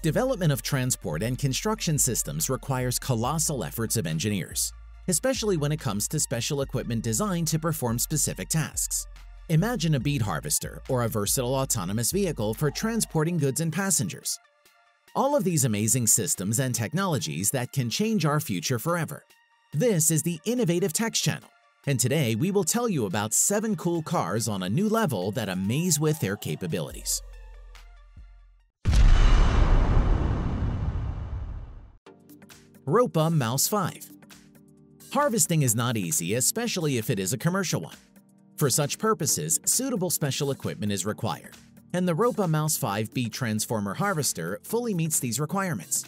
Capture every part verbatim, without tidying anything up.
Development of transport and construction systems requires colossal efforts of engineers, especially when it comes to special equipment designed to perform specific tasks. Imagine a beet harvester or a versatile autonomous vehicle for transporting goods and passengers. All of these amazing systems and technologies that can change our future forever. This is the Innovative Techs channel, and today we will tell you about seven cool cars on a new level that amaze with their capabilities. ROPA Mouse five. Harvesting is not easy, especially if it is a commercial one. For such purposes, suitable special equipment is required, and the ROPA Mouse five B Transformer Harvester fully meets these requirements.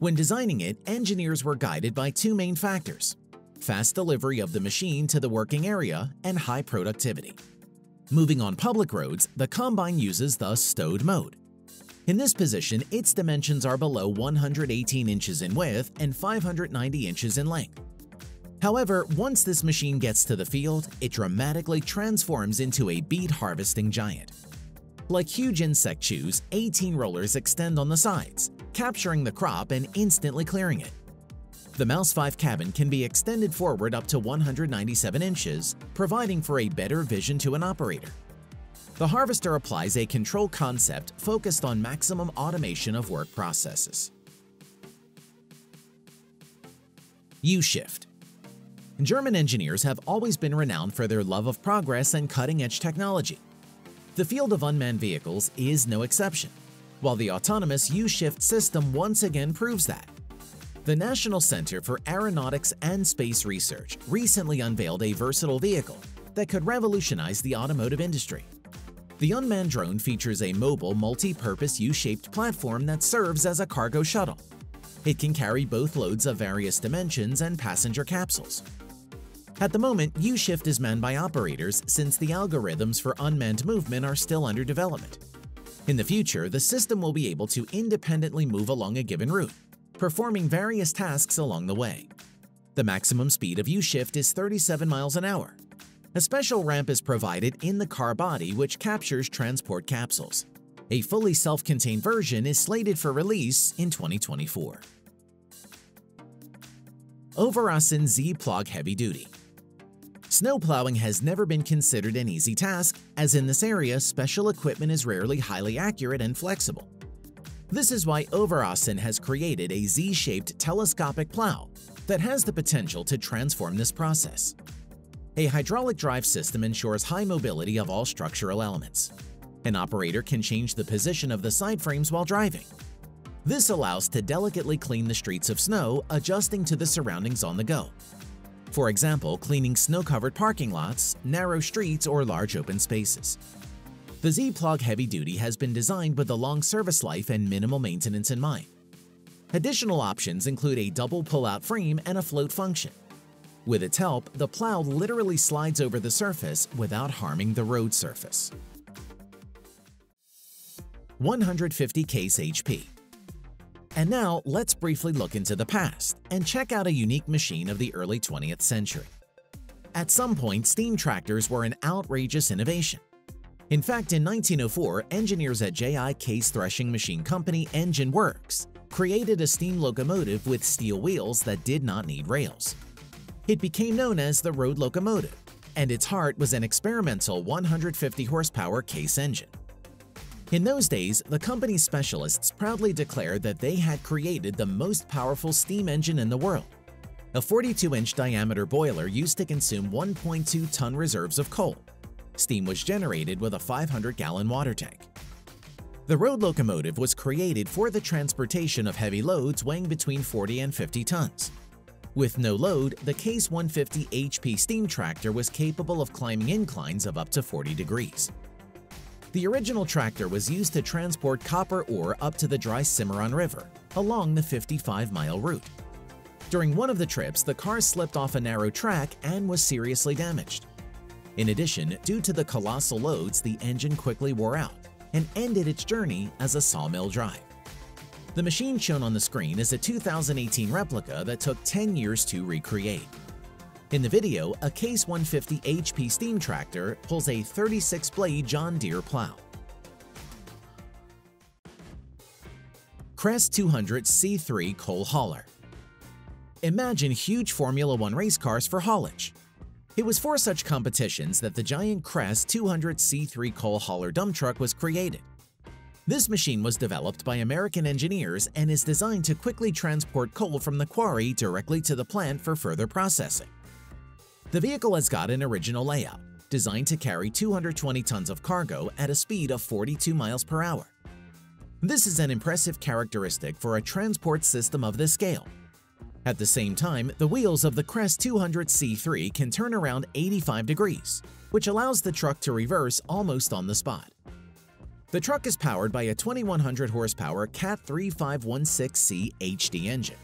When designing it, engineers were guided by two main factors: fast delivery of the machine to the working area and high productivity. Moving on public roads, the combine uses the stowed mode. In this position, its dimensions are below one hundred eighteen inches in width and five hundred ninety inches in length. However, once this machine gets to the field, it dramatically transforms into a beet harvesting giant. Like huge insect chews, eighteen rollers extend on the sides, capturing the crop and instantly clearing it. The Mouse five cabin can be extended forward up to one hundred ninety-seven inches, providing for a better vision to an operator. The harvester applies a control concept focused on maximum automation of work processes. U-shift. German engineers have always been renowned for their love of progress and cutting-edge technology. The field of unmanned vehicles is no exception, while the autonomous U-shift system once again proves that. The National Center for Aeronautics and Space Research recently unveiled a versatile vehicle that could revolutionize the automotive industry. The unmanned drone features a mobile, multi-purpose U-shaped platform that serves as a cargo shuttle. It can carry both loads of various dimensions and passenger capsules. At the moment, U-shift is manned by operators since the algorithms for unmanned movement are still under development. In the future, the system will be able to independently move along a given route, performing various tasks along the way. The maximum speed of U-shift is thirty-seven miles an hour. A special ramp is provided in the car body which captures transport capsules. A fully self-contained version is slated for release in twenty twenty-four. Overasen Z-Plog Heavy Duty. Snow plowing has never been considered an easy task, as in this area, special equipment is rarely highly accurate and flexible. This is why Overasen has created a Z-shaped telescopic plow that has the potential to transform this process. A hydraulic drive system ensures high mobility of all structural elements. An operator can change the position of the side frames while driving. This allows to delicately clean the streets of snow, adjusting to the surroundings on the go. For example, cleaning snow-covered parking lots, narrow streets, or large open spaces. The Z-Plog Heavy Duty has been designed with a long service life and minimal maintenance in mind. Additional options include a double pull-out frame and a float function. With its help, the plow literally slides over the surface without harming the road surface. one hundred fifty Case H P. And now, let's briefly look into the past and check out a unique machine of the early twentieth century. At some point, steam tractors were an outrageous innovation. In fact, in nineteen oh four, engineers at J I Case Threshing Machine Company Engine Works created a steam locomotive with steel wheels that did not need rails. It became known as the road locomotive, and its heart was an experimental one hundred fifty horsepower Case engine. In those days, the company's specialists proudly declared that they had created the most powerful steam engine in the world. A forty-two inch diameter boiler used to consume one point two ton reserves of coal. Steam was generated with a five hundred gallon water tank. The road locomotive was created for the transportation of heavy loads weighing between forty and fifty tons. With no load, the Case one hundred fifty H P steam tractor was capable of climbing inclines of up to forty degrees. The original tractor was used to transport copper ore up to the dry Cimarron River, along the fifty-five mile route. During one of the trips, the car slipped off a narrow track and was seriously damaged. In addition, due to the colossal loads, the engine quickly wore out and ended its journey as a sawmill drive. The machine shown on the screen is a two thousand eighteen replica that took ten years to recreate. In the video, a Case one hundred fifty H P steam tractor pulls a thirty-six blade John Deere plow. Crest two hundred C three coal hauler. Imagine huge Formula one race cars for haulage. It was for such competitions that the giant Crest two hundred C three coal hauler dump truck was created. This machine was developed by American engineers and is designed to quickly transport coal from the quarry directly to the plant for further processing. The vehicle has got an original layout, designed to carry two hundred twenty tons of cargo at a speed of forty-two miles per hour. This is an impressive characteristic for a transport system of this scale. At the same time, the wheels of the Crest two hundred C three can turn around eighty-five degrees, which allows the truck to reverse almost on the spot. The truck is powered by a twenty-one hundred horsepower Cat three five one six C H D engine.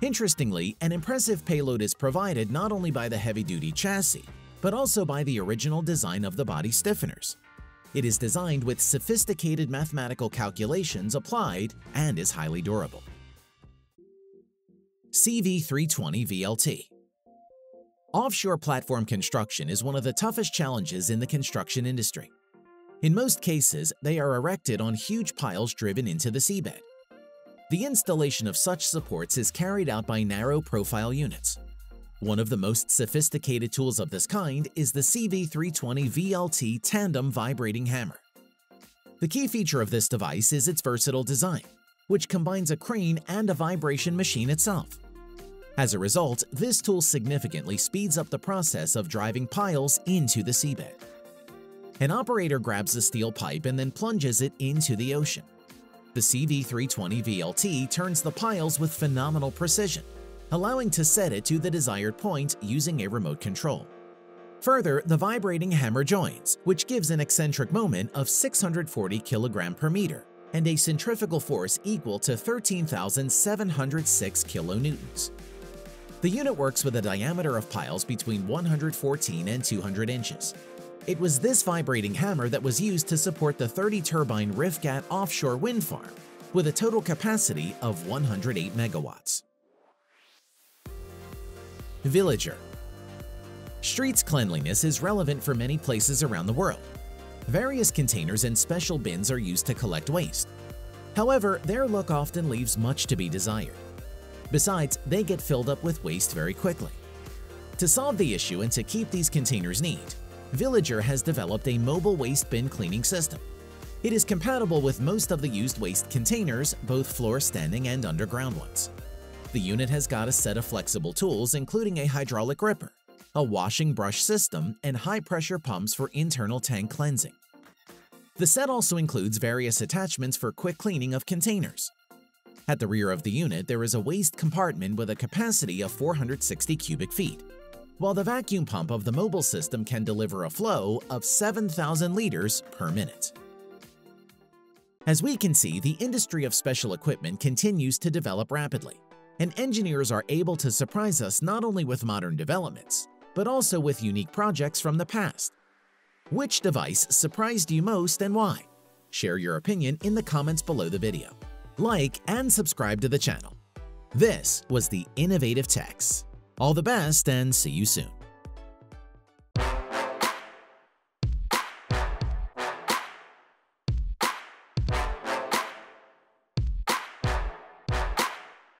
Interestingly, an impressive payload is provided not only by the heavy-duty chassis, but also by the original design of the body stiffeners. It is designed with sophisticated mathematical calculations applied and is highly durable. C V three twenty V L T. Offshore platform construction is one of the toughest challenges in the construction industry. In most cases, they are erected on huge piles driven into the seabed. The installation of such supports is carried out by narrow profile units. One of the most sophisticated tools of this kind is the C V three twenty V L T tandem vibrating hammer. The key feature of this device is its versatile design, which combines a crane and a vibration machine itself. As a result, this tool significantly speeds up the process of driving piles into the seabed. An operator grabs a steel pipe and then plunges it into the ocean. The C V three twenty V L T turns the piles with phenomenal precision, allowing to set it to the desired point using a remote control. Further, the vibrating hammer joins, which gives an eccentric moment of six hundred forty kilograms per meter, and a centrifugal force equal to thirteen thousand seven hundred six kilonewtons. The unit works with a diameter of piles between one hundred fourteen and two hundred inches. It was this vibrating hammer that was used to support the thirty turbine Rifgat offshore wind farm, with a total capacity of one hundred eight megawatts. Villager. Streets cleanliness is relevant for many places around the world. Various containers and special bins are used to collect waste. However, their look often leaves much to be desired. Besides, they get filled up with waste very quickly. To solve the issue and to keep these containers neat, Villager has developed a mobile waste bin cleaning system. It is compatible with most of the used waste containers, both floor-standing and underground ones. The unit has got a set of flexible tools, including a hydraulic ripper, a washing brush system, and high-pressure pumps for internal tank cleansing. The set also includes various attachments for quick cleaning of containers. At the rear of the unit, there is a waste compartment with a capacity of four hundred sixty cubic feet, while the vacuum pump of the mobile system can deliver a flow of seven thousand liters per minute. As we can see, the industry of special equipment continues to develop rapidly, and engineers are able to surprise us not only with modern developments, but also with unique projects from the past. Which device surprised you most and why? Share your opinion in the comments below the video. Like and subscribe to the channel. This was the Innovative Techs. All the best and see you soon.